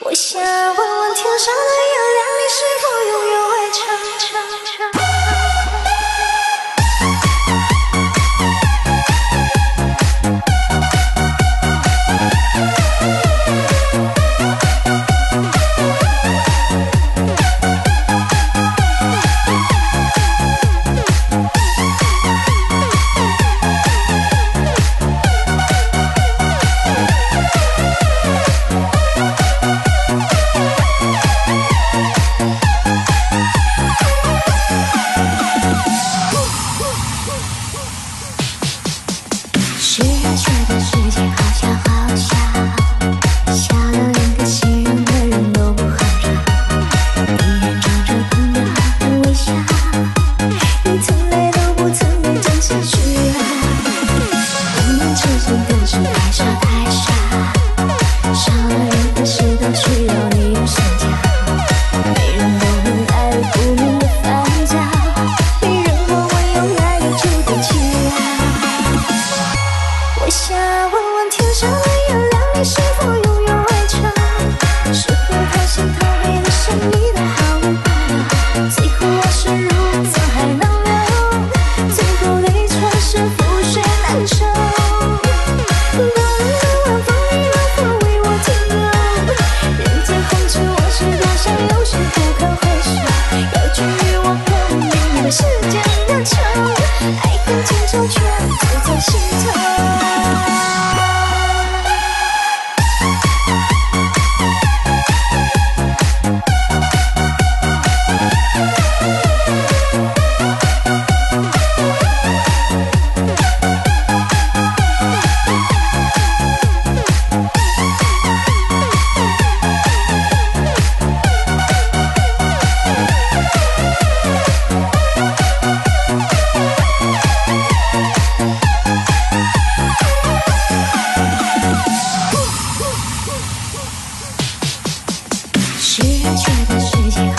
我想问问天上的月亮，你是否永远会唱？世界。